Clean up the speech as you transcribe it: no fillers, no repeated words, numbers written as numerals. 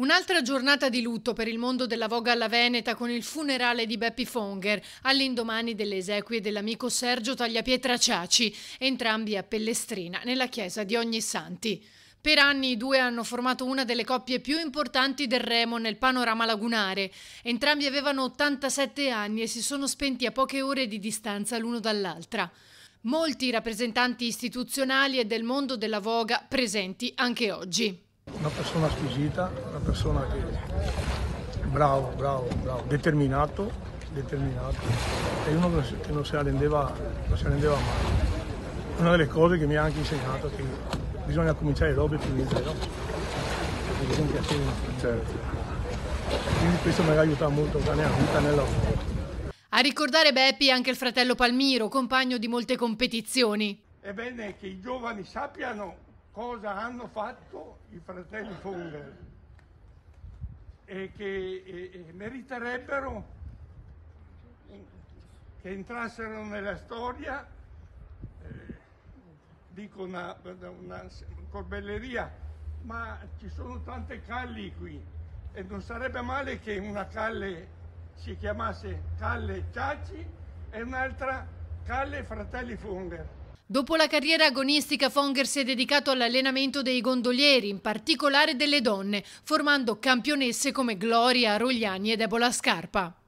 Un'altra giornata di lutto per il mondo della voga alla veneta con il funerale di Bepi Fongher all'indomani delle esequie dell'amico Sergio Tagliapietra Ciaci, entrambi a Pellestrina, nella chiesa di Ognissanti. Per anni i due hanno formato una delle coppie più importanti del remo nel panorama lagunare. Entrambi avevano 87 anni e si sono spenti a poche ore di distanza l'uno dall'altra. Molti rappresentanti istituzionali e del mondo della voga presenti anche oggi. Una persona squisita, una persona che è bravo, determinato, e uno che non si arrendeva mai. Una delle cose che mi ha anche insegnato è che bisogna cominciare l'opera più di zero, perché sono piacere, certo. Quindi questo mi ha aiutato molto nella vita, nella vita. A ricordare Bepi anche il fratello Palmiro, compagno di molte competizioni. È bene che i giovani sappiano cosa hanno fatto i fratelli Fongher e che meriterebbero che entrassero nella storia, dico una corbelleria, ma ci sono tante calli qui e non sarebbe male che una calle si chiamasse Calle Ciaci e un'altra Calle Fratelli Fongher. Dopo la carriera agonistica, Fongher si è dedicato all'allenamento dei gondolieri, in particolare delle donne, formando campionesse come Gloria Rogliani e Debora Scarpa.